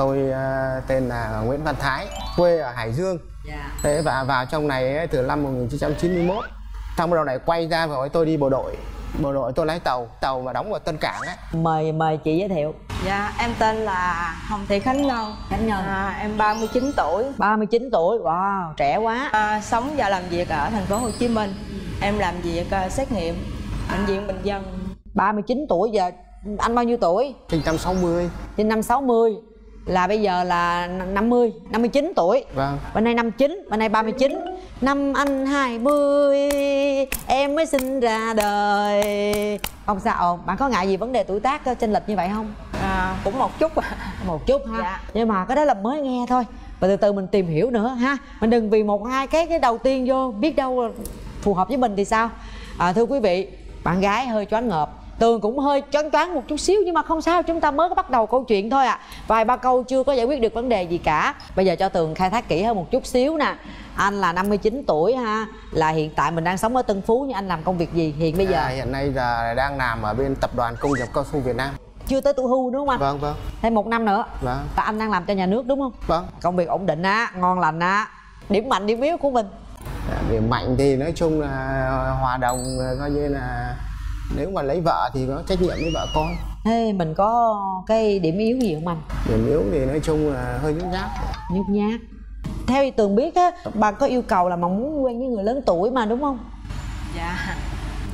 Tôi tên là Nguyễn Văn Thái, quê ở Hải Dương. Thế và vào trong này từ năm 1991. Xong bắt đầu này quay ra và tôi đi bộ đội tôi lái tàu mà đóng ở Tân Cảng á. Mời chị giới thiệu. Dạ, em tên là Hồng Thị Khánh Ngân. Em 39 tuổi. 39 tuổi, wow, trẻ quá. Sống và làm việc ở thành phố Hồ Chí Minh. Em làm việc xét nghiệm bệnh viện Bình Dân. 39 tuổi giờ anh bao nhiêu tuổi? Trên năm 60. Trên năm 60 là bây giờ là 50, 59 tuổi. Vâng. Bên nay 59, bên nay 39. Năm anh 20 em mới sinh ra đời. Ông sao ồn, bạn có ngại gì vấn đề tuổi tác chênh lệch như vậy không? Cũng một chút. Một chút ha. Dạ. Nhưng mà cái đó là mới nghe thôi. Và từ từ mình tìm hiểu nữa ha. Mình đừng vì một hai cái đầu tiên vô, biết đâu phù hợp với mình thì sao. Thưa quý vị, bạn gái hơi choáng ngợp, Tường cũng hơi choáng một chút xíu, nhưng mà không sao, chúng ta mới có bắt đầu câu chuyện thôi ạ. Vài ba câu chưa có giải quyết được vấn đề gì cả. Bây giờ cho Tường khai thác kỹ hơn một chút xíu nè. Anh là 59 tuổi ha, là hiện tại mình đang sống ở Tân Phú, nhưng anh làm công việc gì hiện bây giờ? Hiện nay là đang làm ở bên Tập đoàn Công nghiệp Cao Su Việt Nam. Chưa tới tuổi hưu đúng không anh? Vâng, vâng. Thêm một năm nữa. Vâng. Và anh đang làm cho nhà nước đúng không? Vâng. Công việc ổn định á, ngon lành á. Điểm mạnh, điểm yếu của mình? Điểm mạnh thì nói chung là hòa đồng, coi như là nếu mà lấy vợ thì có trách nhiệm với vợ con. Thế mình có cái điểm yếu gì không anh? Điểm yếu thì nói chung là hơi nhút nhát. Nhút nhát. Theo như Tường biết á, bạn có yêu cầu là mà muốn quen với người lớn tuổi mà đúng không? Dạ.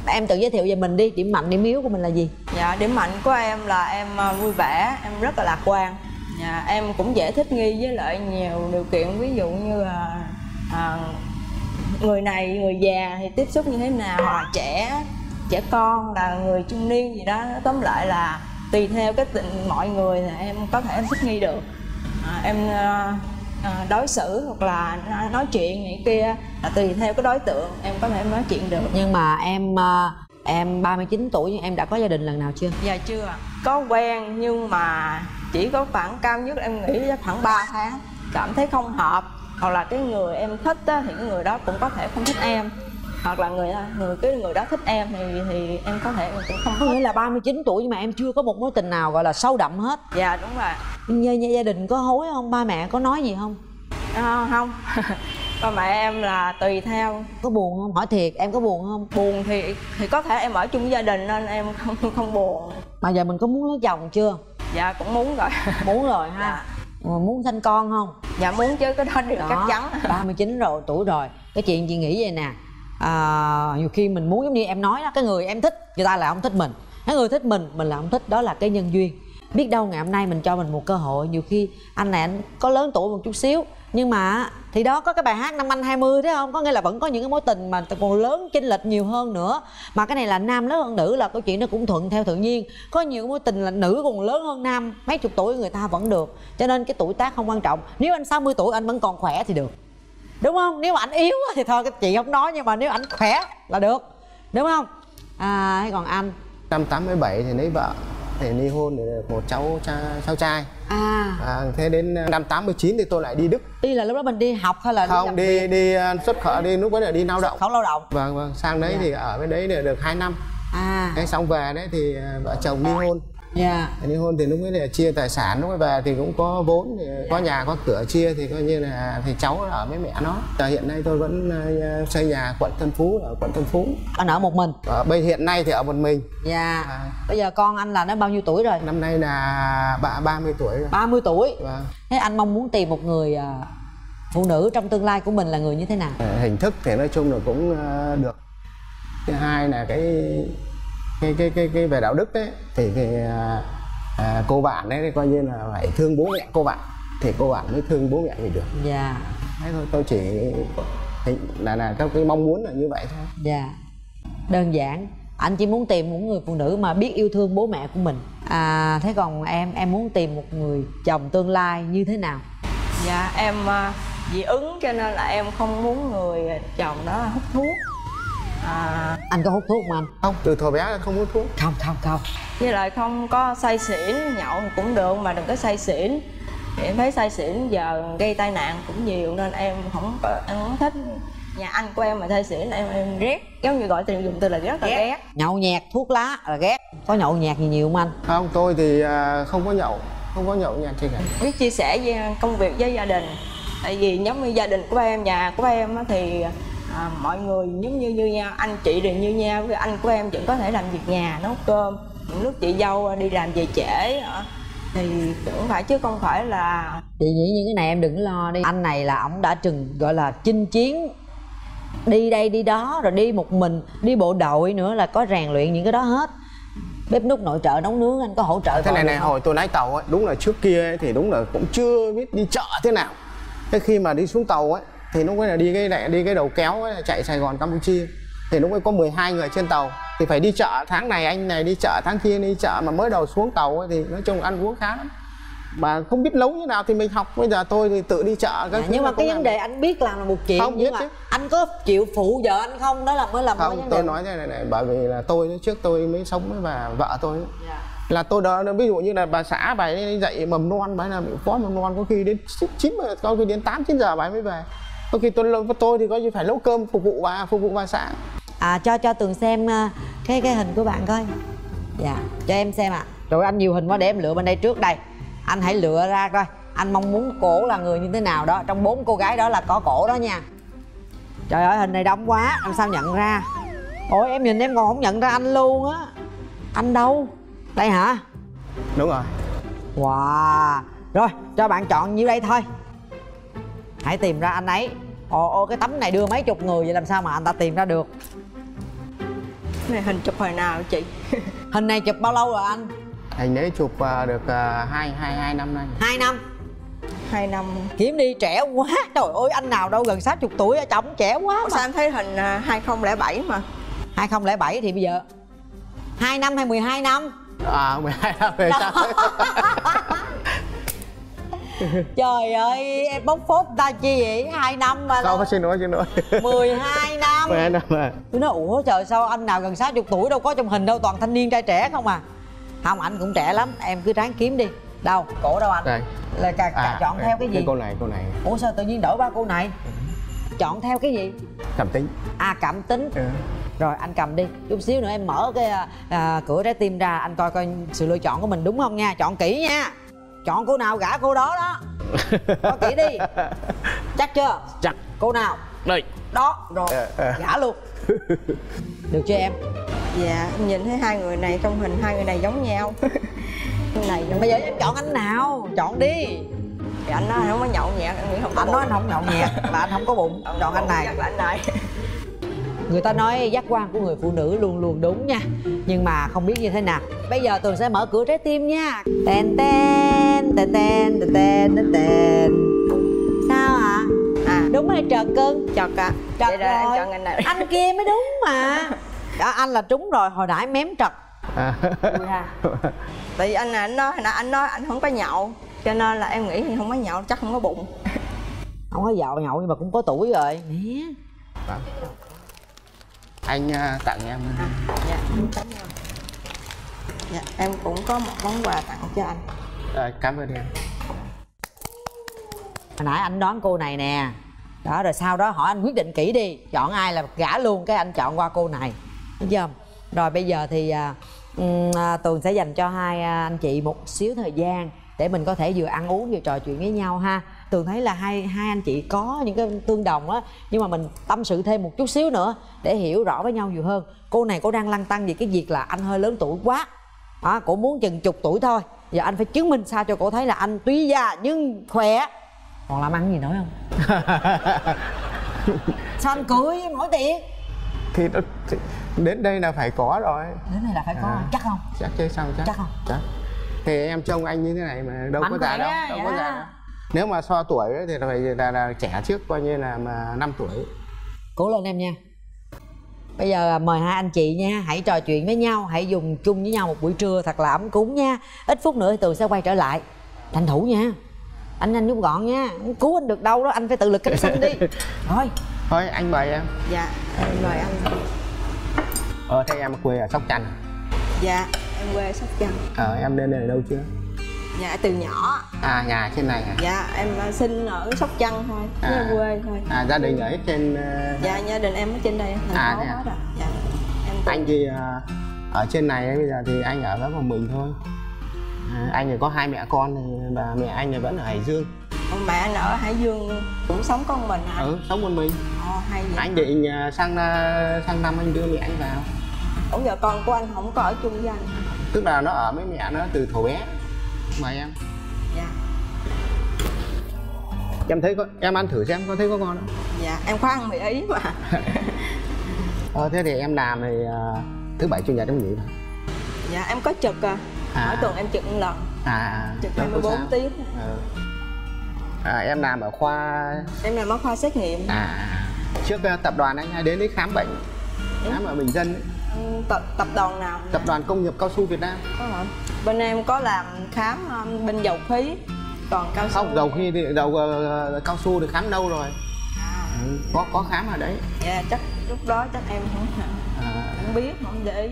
Em tự giới thiệu về mình đi, điểm mạnh, điểm yếu của mình là gì? Dạ, điểm mạnh của em là em vui vẻ, em rất là lạc quan. Dạ, em cũng dễ thích nghi với lại nhiều điều kiện, ví dụ như là người này, người già thì tiếp xúc như thế nào, hoặc là trẻ con, là người trung niên gì đó. Tóm lại là tùy theo cái tình mọi người thì em có thể thích nghi được. Em đối xử hoặc là nói chuyện này kia là tùy theo cái đối tượng em có thể nói chuyện được. Nhưng mà em 39 tuổi nhưng em đã có gia đình lần nào chưa? Dạ chưa. Có quen nhưng mà chỉ có khoảng cao nhất em nghĩ khoảng 3 tháng. Cảm thấy không hợp, hoặc là cái người em thích thì cái người đó cũng có thể không thích em, hoặc là cái người đó thích em thì em có thể cũng không. Có nghĩa là 39 tuổi nhưng mà em chưa có một mối tình nào gọi là sâu đậm hết. Dạ đúng rồi. Như gia đình có hối không? Ba mẹ có nói gì không? Không. Ba mẹ em là tùy theo. Có buồn không? Hỏi thiệt em có buồn không? Buồn thì có thể em ở chung với gia đình nên em không buồn. Mà giờ mình có muốn lấy chồng chưa? Dạ cũng muốn rồi. Muốn rồi ha. Dạ. Muốn sanh con không? Dạ muốn chứ, cái đó được chắc chắn. 39 rồi, tuổi rồi. Cái chuyện chị nghĩ vậy nè, nhiều khi mình muốn giống như em nói đó, cái người em thích người ta là không thích mình, cái người thích mình là không thích. Đó là cái nhân duyên. Biết đâu ngày hôm nay mình cho mình một cơ hội. Nhiều khi anh này anh có lớn tuổi một chút xíu, nhưng mà thì đó có cái bài hát Năm Anh 20 đấy không? Có nghĩa là vẫn có những cái mối tình mà còn lớn, chênh lệch nhiều hơn nữa. Mà cái này là nam lớn hơn nữ là câu chuyện nó cũng thuận theo tự nhiên. Có nhiều mối tình là nữ còn lớn hơn nam mấy chục tuổi người ta vẫn được. Cho nên cái tuổi tác không quan trọng. Nếu anh 60 tuổi anh vẫn còn khỏe thì được, đúng không? Nếu mà anh yếu thì thôi cái chị không nói, nhưng mà nếu anh khỏe là được, đúng không? Còn anh? Năm 87 thì lấy vợ, thì ly hôn để được một cháu trai. Thế đến năm 89 thì tôi lại đi Đức. Đi là lúc đó mình đi học hay là không? Đi xuất khẩu, đi lúc đó là đi lao động. Khẩu lao động. Vâng vâng. Sang đấy thì ở bên đấy được 2 năm. Thế xong về đấy thì vợ chồng ly hôn. Ly hôn thì lúc ấy là chia tài sản, lúc ấy về thì cũng có vốn, thì có nhà có cửa chia, thì coi như là thì cháu ở với mẹ nó. Hiện nay tôi vẫn xây nhà quận Tân Phú, ở quận Tân Phú. Anh ở một mình? Hiện nay thì ở một mình. Bây giờ con anh là nó bao nhiêu tuổi rồi? Năm nay là 30 tuổi rồi. 30 tuổi? Vâng. Thế anh mong muốn tìm một người phụ nữ trong tương lai của mình là người như thế nào? Hình thức thì nói chung là cũng được. Thứ hai là cái về đạo đức đấy thì cô bạn đấy coi như là phải thương bố mẹ cô bạn thì cô bạn mới thương bố mẹ thì được. Thế thôi, tôi chỉ là tôi cái mong muốn là như vậy thôi. Đơn giản, anh chỉ muốn tìm một người phụ nữ mà biết yêu thương bố mẹ của mình. Thế còn em muốn tìm một người chồng tương lai như thế nào? Em dị ứng cho nên là em không muốn người chồng đó hút thuốc. Anh có hút thuốc không anh? Không, từ thời bé anh không hút thuốc. Không. Với lại không có say xỉn, nhậu thì cũng được mà đừng có say xỉn. Em thấy say xỉn giờ gây tai nạn cũng nhiều nên em không có, em không thích. Nhà anh của em mà say xỉn em ghét, giống như gọi từ dùng từ là rất là ghét. Nhậu nhẹt, thuốc lá là ghét. Có nhậu nhẹt gì nhiều không anh? Không, tôi thì không có nhậu. không có nhậu nhẹt gì cả. Biết chia sẻ với công việc với gia đình, tại vì giống như gia đình của em, nhà của em thì mọi người giống như nhau, anh chị đều như nhau. Với anh của em vẫn có thể làm việc nhà, nấu cơm. Những lúc chị dâu đi làm về trễ thì cũng phải, chứ không phải là... Chị nghĩ những cái này em đừng lo đi. Anh này là ổng đã từng gọi là chinh chiến, đi đây đi đó, rồi đi một mình, đi bộ đội nữa, là có rèn luyện những cái đó hết. Bếp núc nội trợ nấu nướng anh có hỗ trợ thế này này không? Hồi tôi lái tàu ấy, đúng là trước kia ấy, thì đúng là cũng chưa biết đi chợ thế nào. Thế khi mà đi xuống tàu ấy thì lúc ấy là đi cái đầu kéo ấy, chạy Sài Gòn Campuchia, thì lúc ấy có 12 người trên tàu thì phải đi chợ, tháng này anh này đi chợ, tháng kia đi chợ. Mà mới đầu xuống tàu ấy, thì nói chung ăn uống khá lắm, mà không biết nấu như nào thì mình học. Bây giờ tôi thì tự đi chợ các nhưng mà cái vấn đề anh biết làm là một chuyện, không nhưng biết mà chứ. Anh có chịu phụ vợ anh không, đó là mới làm không vấn đề. Tôi nói thế này này, bởi vì là tôi trước tôi mới sống với bà vợ tôi là tôi đó, ví dụ như là bà xã bà ấy dậy mầm non, bà ấy là bị phó mầm non, có khi đến 9 có khi đến 8-9 giờ bà ấy mới về. Có khi tôi thì có gì phải nấu cơm phục vụ bà xã. Cho Tường xem cái hình của bạn coi. Dạ, cho em xem ạ. Rồi anh nhiều hình quá, để em lựa bên đây trước đây. Anh hãy lựa ra coi anh mong muốn cổ là người như thế nào đó. Trong 4 cô gái đó là có cổ đó nha. Trời ơi, hình này đông quá, làm sao nhận ra. Ôi em nhìn em còn không nhận ra anh luôn á. Anh đâu? Đây hả? Đúng rồi. Wow. Rồi, cho bạn chọn nhiêu đây thôi. Hãy tìm ra anh ấy. Ồ, cái tấm này đưa mấy chục người, vậy làm sao mà anh ta tìm ra được? Cái này hình chụp hồi nào chị? Hình này chụp bao lâu rồi anh? Hình đấy chụp được 2 năm nay. 2 năm? 2 năm. Kiếm đi, trẻ quá. Trời ơi, anh nào đâu gần 60 tuổi, chồng trẻ quá. Ủa mà. Sao em thấy hình 2007 mà? 2007 thì bây giờ 2 năm hay 12 năm? 12 năm về sau. Trời ơi, em bóc phốt ta chi vậy? 2 năm mà. Không, xin lỗi 12 năm. 12 năm à. Tôi nói, ủa trời, sao anh nào gần 60 tuổi đâu có trong hình đâu, toàn thanh niên trai trẻ không à. Không, ảnh cũng trẻ lắm, em cứ ráng kiếm đi. Đâu, cổ đâu anh? Đây. Là chọn theo cái gì? Cô này. Ủa sao tự nhiên đổi ba cô này? Chọn theo cái gì? Cảm tính. Cảm tính. Rồi anh cầm đi, chút xíu nữa em mở cái cửa trái tim ra, anh coi coi sự lựa chọn của mình đúng không nha. Chọn kỹ nha. Chọn cô nào gả cô đó đó. Có kỹ đi. Chắc chưa? Chắc. Cô nào? Đây. Đó, rồi, gả luôn. Được chưa em? Dạ, em nhìn thấy hai người này trong hình, hai người này giống nhau. Này giống... Bây giờ em chọn anh nào? Chọn đi. Thì anh nói anh không có nhậu nhẹt, em nghĩ không có. Anh nói anh không nhậu nhẹt là anh không có bụng. Chọn anh này. Chắc là anh này. Người ta nói giác quan của người phụ nữ luôn luôn đúng nha, nhưng mà không biết như thế nào. Bây giờ Tường sẽ mở cửa trái tim nha. Tên tên tên tên tên tên. Sao ạ? Đúng hay trật cưng? Trật ạ. Trật rồi. Chọn anh này. Anh kia mới đúng mà. Đó, anh là trúng rồi, hồi nãy mém trật. Tại vì anh này anh nói anh không có nhậu, cho nên là em nghĩ thì không có nhậu, chắc không có bụng. Không có dạo nhậu nhưng mà cũng có tuổi rồi. Anh tặng em. Dạ, cảm ơn. Dạ, em cũng có một món quà tặng cho anh. Cảm ơn em. Hồi nãy anh đoán cô này nè. Đó, rồi sau đó hỏi anh quyết định kỹ đi. Chọn ai là gả luôn, cái anh chọn qua cô này. Đúng chưa? Rồi bây giờ thì Tường sẽ dành cho hai anh chị một xíu thời gian để mình có thể vừa ăn uống vừa trò chuyện với nhau ha. Tường thấy là hai anh chị có những cái tương đồng á, nhưng mà mình tâm sự thêm một chút xíu nữa để hiểu rõ với nhau nhiều hơn. Cô này cô đang lăn tăn về cái việc là anh hơi lớn tuổi quá. Đó, cổ muốn chừng chục tuổi thôi. Giờ anh phải chứng minh sao cho cổ thấy là anh tuy già nhưng khỏe. Còn làm ăn gì nữa không? Sao anh cười mỗi tiệc? Thì đến đây là phải có rồi. Đến đây là phải có. Chắc không? Chắc chứ sao chắc. Chắc không? Chắc. Thì em trông anh như thế này mà đâu anh có già đâu. Đâu có già. Nếu mà so tuổi ấy, thì phải là trẻ trước, coi như là 5 tuổi. Cố lên em nha. Bây giờ mời hai anh chị nha, hãy trò chuyện với nhau, hãy dùng chung với nhau một buổi trưa thật là ấm cúng nha. Ít phút nữa thì Tường sẽ quay trở lại. Tranh thủ nha. Anh rút gọn nha, cứu anh được đâu đó, anh phải tự lực cánh sinh đi. Thôi. Thôi anh mời em. Dạ, em mời anh. Thế em quê ở Sóc Trăng. Dạ, em quê ở Sóc Trăng. Em lên đây đâu chưa? Dạ, từ nhỏ. Nhà trên này à? Dạ, em sinh ở Sóc Trăng thôi, ở quê thôi. Gia đình ở trên... Dạ, gia đình em ở trên đây, thành phố hết rồi. Dạ, em... Anh thì ở trên này bây giờ thì anh ở với một mình thôi. Anh thì có hai mẹ con, bà mẹ anh thì vẫn ở Hải Dương. Mẹ anh ở Hải Dương cũng sống con mình hả? Ừ, sống con mình. Hay vậy. Anh định sang năm anh đưa mẹ anh vào. Ủa giờ con của anh không có ở chung với anh? Tức là nó ở với mẹ nó từ thổ bé. Mời em. Dạ. Em thấy có, em ăn thử xem có thấy có ngon không? Dạ, em khoan ăn mì Ý mà. Thế thì em làm thì thứ bảy chủ nhật em nghỉ mà. Dạ, em có trực à. Mỗi tuần em trực một lần. Trực 24 tiếng. Em làm ở khoa... Em làm ở khoa xét nghiệm. Trước tập đoàn anh hay đến đấy khám bệnh. Khám ở bình dân. Tập đoàn nào? Tập đoàn Công nghiệp Cao Su Việt Nam. Bên em có làm khám bên dầu khí. Còn cao su... Không, cao su thì khám đâu rồi. Có khám ở đấy. Dạ, chắc lúc đó chắc em không biết, không để ý.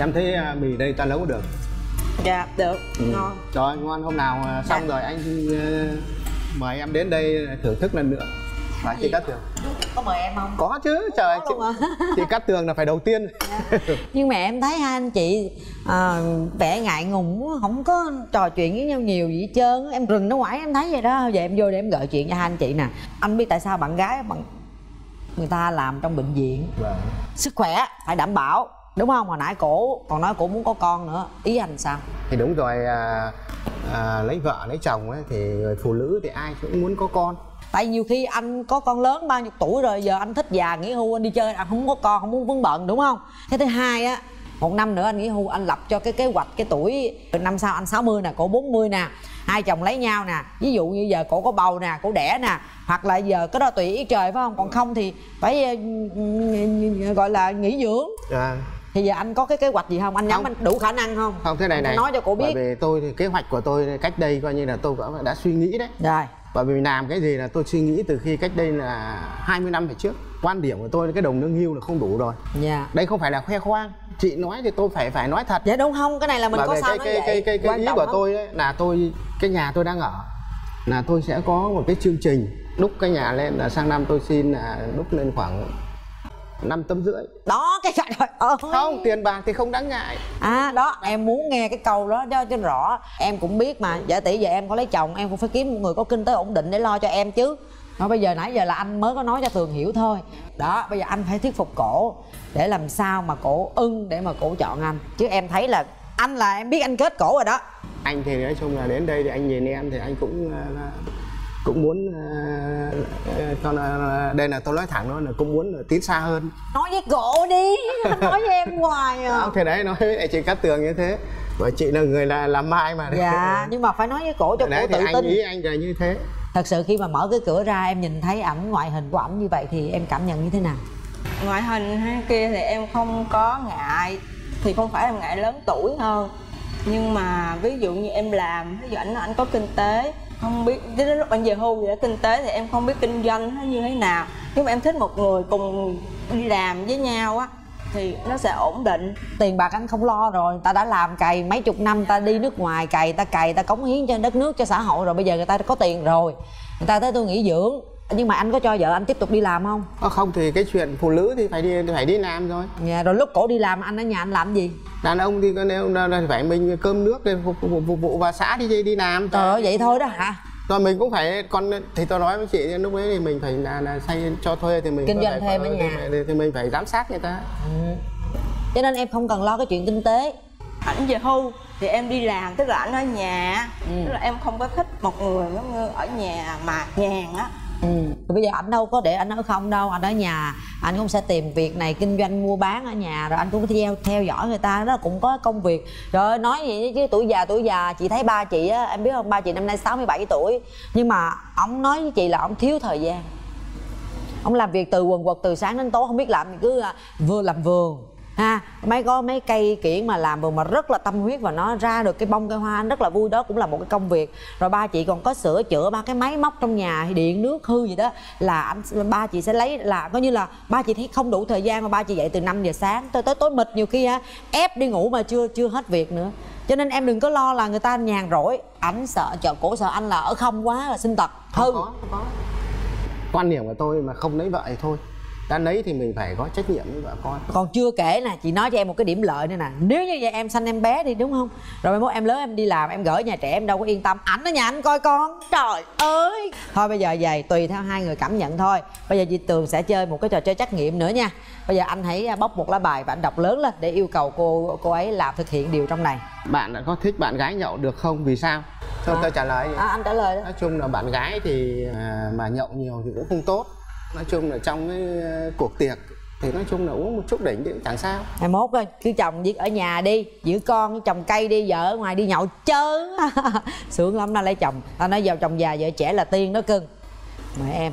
Em thấy mì đây ta nấu được. Dạ, được, ngon. Trời ngon, hôm nào xong rồi anh mời em đến đây thưởng thức lần nữa. Và chị Cát Tường có mời em không? Có chứ, trời, chị Cát Tường là phải đầu tiên. Nhưng mà em thấy hai anh chị vẻ ngại ngùng, không có trò chuyện với nhau nhiều gì hết trơn. Em rừng nó ngoài em thấy vậy đó, giờ em vô để em gợi chuyện cho hai anh chị nè. Anh biết tại sao bạn gái người ta làm trong bệnh viện sức khỏe phải đảm bảo, đúng không? Hồi nãy cổ còn nói cổ muốn có con nữa, ý anh sao? Thì đúng rồi, lấy vợ lấy chồng ấy, thì người phụ nữ thì ai cũng muốn có con. Tại nhiều khi anh có con lớn 30 tuổi rồi, giờ anh thích già nghỉ hưu anh đi chơi, anh không có con, không muốn vướng bận, đúng không? Thế thứ hai á, một năm nữa anh nghỉ hưu, anh lập cho cái kế hoạch cái tuổi năm sau anh 60 nè, cổ 40 nè, hai chồng lấy nhau nè, ví dụ như giờ cổ có bầu nè, cổ đẻ nè, hoặc là giờ cái đó tùy ý trời, phải không? Còn không thì phải gọi là nghỉ dưỡng. Thì giờ anh có cái kế hoạch gì không? Anh nhắm anh đủ khả năng không? Không, thế này này, nói cho cổ biết. Bởi vì tôi thì kế hoạch của tôi cách đây coi như là tôi cũng đã suy nghĩ đấy. Rồi. Bởi vì làm cái gì là tôi suy nghĩ từ khi cách đây là 20 năm về trước. Quan điểm của tôi là cái đồng lương hưu là không đủ rồi. Dạ. Đây không phải là khoe khoang. Chị nói thì tôi phải nói thật. Dạ đúng không? Cái này là mình có sao nói vậy. Cái ý của tôi ấy, là cái nhà tôi đang ở là tôi sẽ có một cái chương trình đúc cái nhà lên, là sang năm tôi xin là đúc lên khoảng 5,5 tấn đó. Cái trời ơi, không tiền bạc thì không đáng ngại. Đó em muốn nghe cái câu đó cho rõ. Em cũng biết mà, giả tỷ giờ em có lấy chồng em cũng phải kiếm một người có kinh tế ổn định để lo cho em chứ. Thôi bây giờ nãy giờ là anh mới có nói cho Tường hiểu thôi đó, bây giờ anh phải thuyết phục cổ để làm sao mà cổ ưng để mà cổ chọn anh chứ. Em thấy là anh là em biết anh kết cổ rồi đó. Anh thì nói chung là đến đây thì anh nhìn em thì anh cũng muốn đây là tôi nói thẳng đó, là cũng muốn tiến xa hơn. Nói với cổ đi, nói với em hoài à. Thì đấy, nói với chị Cát Tường như thế, bởi chị là người làm mai mà. Dạ, nhưng mà phải nói với cổ cho cổ tự tin. Anh nghĩ anh là như thế. Thật sự khi mà mở cái cửa ra em nhìn thấy ảnh, ngoại hình của ảnh như vậy thì em cảm nhận như thế nào? Ngoại hình hay kia thì em không có ngại, thì không phải em ngại lớn tuổi hơn. Nhưng mà ví dụ như em làm, ví dụ ảnh có kinh tế, không biết đến lúc anh về hưu gì đó, kinh tế thì em không biết kinh doanh nó như thế nào. Nhưng mà em thích một người cùng đi làm với nhau á thì nó sẽ ổn định. Tiền bạc anh không lo rồi, ta đã làm cày mấy chục năm, ta đi nước ngoài cày, ta cống hiến cho đất nước, cho xã hội rồi. Bây giờ người ta có tiền rồi, người ta tới tôi nghỉ dưỡng. Nhưng mà anh có cho vợ anh tiếp tục đi làm không? Không thì cái chuyện phụ nữ thì phải đi làm rồi. Dạ, rồi lúc cổ đi làm anh ở nhà anh làm gì? Đàn ông thì phải mình cơm nước để phục vụ và xã đi làm. Trời ơi, vậy thôi đó hả? Rồi mình cũng phải, thì tôi nói với chị lúc ấy thì mình phải là xây cho thuê thì mình kinh doanh thêm ở nhà thì mình phải giám sát người ta. Cho nên em không cần lo cái chuyện kinh tế. Ảnh về hưu thì em đi làm, tức là ảnh ở nhà. Tức là em không có thích một người ở nhà mà nhàn á. Bây giờ ảnh đâu có để ảnh ở không đâu, ảnh ở nhà, ảnh cũng sẽ tìm việc này kinh doanh mua bán ở nhà, rồi anh cũng theo dõi người ta, đó cũng có công việc. Rồi nói gì chứ tuổi già chị thấy ba chị á, em biết không, ba chị năm nay 67 tuổi nhưng mà ổng nói với chị là ổng thiếu thời gian, ổng làm việc từ quần quật từ sáng đến tối, không biết làm gì, cứ vừa làm vườn có mấy cây kiển mà làm vườn mà rất là tâm huyết và nó ra được cái bông cây hoa, anh rất là vui, đó cũng là một cái công việc. Rồi ba chị còn có sửa chữa ba cái máy móc trong nhà, điện nước hư gì đó là ba chị sẽ lấy, là coi như là ba chị thấy không đủ thời gian mà ba chị dậy từ 5 giờ sáng tới tối mịt, nhiều khi ép đi ngủ mà chưa hết việc nữa. Cho nên em đừng có lo là người ta nhàn rỗi. Ảnh sợ sợ anh là ở không quá là sinh tật hư. Quan điểm của tôi mà không lấy vợ thì thôi. Đánh ấy thì mình phải có trách nhiệm với vợ con. Còn chưa kể nè, chị nói cho em một cái điểm lợi nữa nè. Nếu như vậy em sanh em bé đi đúng không? Rồi mai mốt em lớn em đi làm em gửi nhà trẻ em đâu có yên tâm. Ảnh ở nhà anh coi con. Trời ơi. Thôi bây giờ vậy tùy theo hai người cảm nhận thôi. Bây giờ chị Tường sẽ chơi một cái trò chơi trắc nghiệm nữa nha. Bây giờ anh hãy bóc một lá bài và anh đọc lớn lên để yêu cầu cô ấy làm thực hiện điều trong này. Bạn có thích bạn gái nhậu được không? Vì sao? Thôi tôi trả lời. Anh trả lời đó. Nói chung là bạn gái thì mà nhậu nhiều thì cũng không tốt. Nói chung là trong cái cuộc tiệc thì nói chung là uống một chút đỉnh thì chẳng sao. 21 ơi, cứ chồng việc ở nhà đi, giữ con trồng cây đi, vợ ở ngoài đi nhậu chớ. Sướng lắm nó lấy chồng. Tao nói vào chồng già vợ trẻ là tiên đó cưng. Mời em.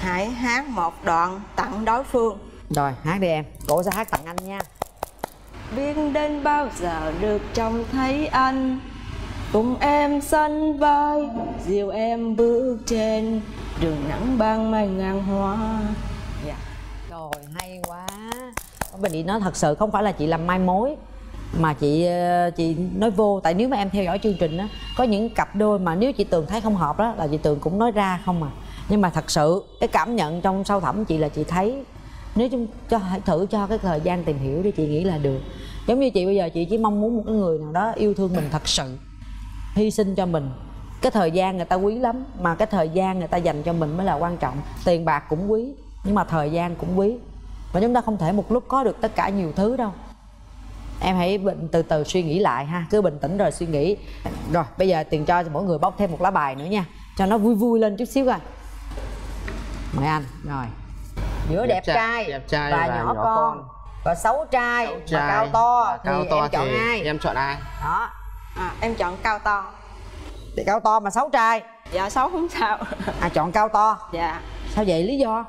Hãy hát một đoạn tặng đối phương. Rồi hát đi em, cổ sẽ hát tặng anh nha. Biết đến bao giờ được trông thấy anh, cùng em sánh vai, dìu em bước trên đường nắng ban mai ngàn hoa. Dạ. Rồi hay quá. Mình đi nói thật sự không phải là chị làm mai mối mà chị nói vô. Tại nếu mà em theo dõi chương trình đó, có những cặp đôi mà nếu chị Tường thấy không hợp đó là chị Tường cũng nói ra không à. Nhưng mà thật sự cái cảm nhận trong sâu thẳm chị là chị thấy nếu chúng hãy thử cho cái thời gian tìm hiểu đi, chị nghĩ là được. Giống như chị bây giờ chị chỉ mong muốn một cái người nào đó yêu thương mình thật sự, hy sinh cho mình. Cái thời gian người ta quý lắm, mà cái thời gian người ta dành cho mình mới là quan trọng. Tiền bạc cũng quý, nhưng mà thời gian cũng quý. Và chúng ta không thể một lúc có được tất cả nhiều thứ đâu. Em hãy từ từ suy nghĩ lại ha, cứ bình tĩnh rồi suy nghĩ. Rồi bây giờ Tường cho mỗi người bóc thêm một lá bài nữa nha, cho nó vui vui lên chút xíu coi. Mời anh. Rồi. Giữa đẹp trai và nhỏ con, và xấu trai và cao to em chọn ai? Em chọn ai? Đó. Em chọn cao to. Thì cao to mà xấu trai. Dạ xấu không sao. Chọn cao to. Dạ. Sao vậy, lý do?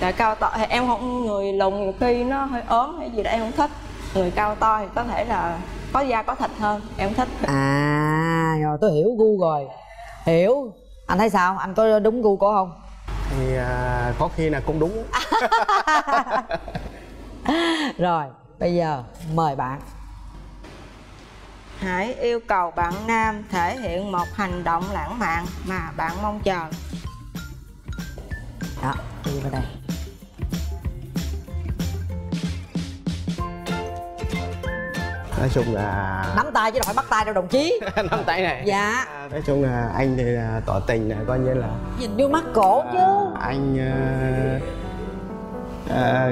Tại cao to thì em không, người lùn nhiều khi nó hơi ốm hay gì đó em không thích. Người cao to thì có thể là có da có thịt hơn, em thích. À rồi tôi hiểu gu rồi. Hiểu. Anh thấy sao? Anh có đúng gu của không? Thì có khi là cũng đúng. Rồi bây giờ mời bạn. Hãy yêu cầu bạn nam thể hiện một hành động lãng mạn mà bạn mong chờ. Đó, đi vào đây. Nói chung là nắm tay chứ đâu phải bắt tay đâu đồng chí. Nắm tay này. Dạ. Nói chung là anh thì là tỏ tình này, coi như là nhìn vô mắt cổ chứ. Anh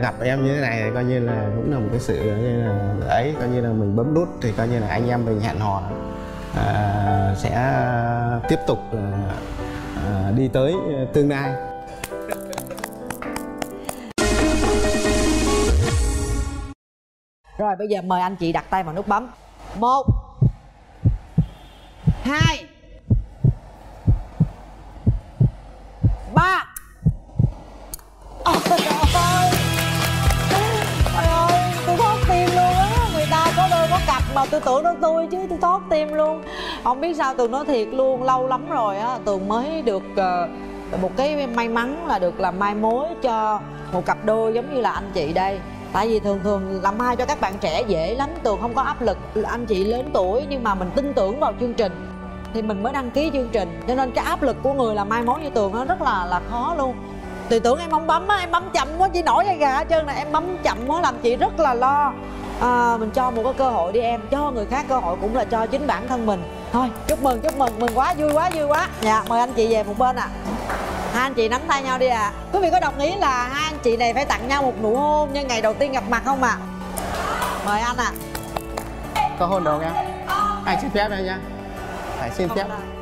gặp em như thế này thì coi như là cũng là một cái sự như là ấy, coi như là mình bấm nút thì coi như là anh em mình hẹn hò sẽ tiếp tục đi tới tương lai. Rồi bây giờ mời anh chị đặt tay vào nút bấm. 1 2 3. Ôi trời ơi, trời ơi, tôi thót tim luôn á. Người ta có đôi có cặp mà tôi tưởng nó tôi chứ tôi thót tim luôn. Không biết sao Tường nói thiệt luôn, lâu lắm rồi á Tường mới được một cái may mắn là được làm mai mối cho một cặp đôi giống như là anh chị đây. Tại vì thường thường làm mai cho các bạn trẻ dễ lắm, Tường không có áp lực. Anh chị lớn tuổi nhưng mà mình tin tưởng vào chương trình thì mình mới đăng ký chương trình, cho nên cái áp lực của người làm mai mối như Tường nó rất là khó luôn. Tùy tưởng em không bấm á, em bấm chậm quá chị nổi ra gà hết trơn nè, em bấm chậm quá làm chị rất là lo. Mình cho một cái cơ hội đi em, cho người khác cơ hội cũng là cho chính bản thân mình. Thôi chúc mừng, mừng quá, vui quá. Dạ mời anh chị về một bên ạ. Hai anh chị nắm tay nhau đi ạ. Quý vị có đồng ý là hai anh chị này phải tặng nhau một nụ hôn như ngày đầu tiên gặp mặt không ạ? Mời anh ạ. Có hôn đồ nghe. Anh xin phép đây nha. Phải xin phép.